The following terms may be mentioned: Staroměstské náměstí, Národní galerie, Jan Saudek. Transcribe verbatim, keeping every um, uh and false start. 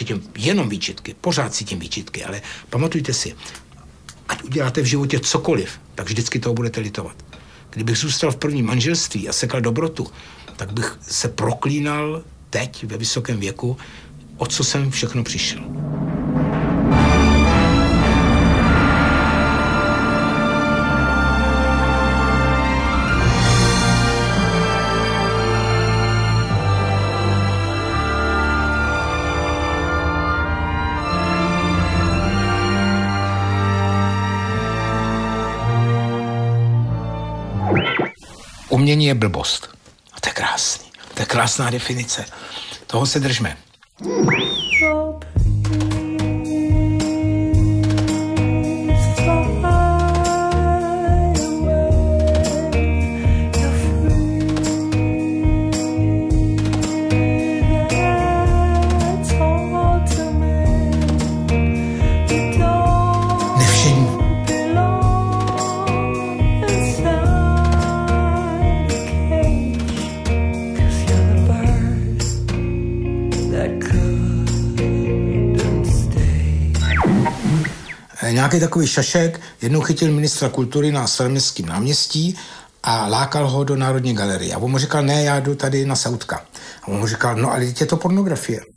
cítím jenom výčitky, pořád cítím výčitky, ale pamatujte si, ať uděláte v životě cokoliv, tak vždycky toho budete litovat. Kdybych zůstal v prvním manželství a sekal dobrotu, tak bych se proklínal teď ve vysokém věku, o co jsem všechno přišel. Umění je blbost. A to je krásný. To je krásná definice. Toho se držme. Nějaký takový šašek jednou chytil ministra kultury na Staroměstském náměstí a lákal ho do Národní galerie. A on mu říkal, ne, já jdu tady na Saudka. A on mu říkal, no ale teď je to pornografie.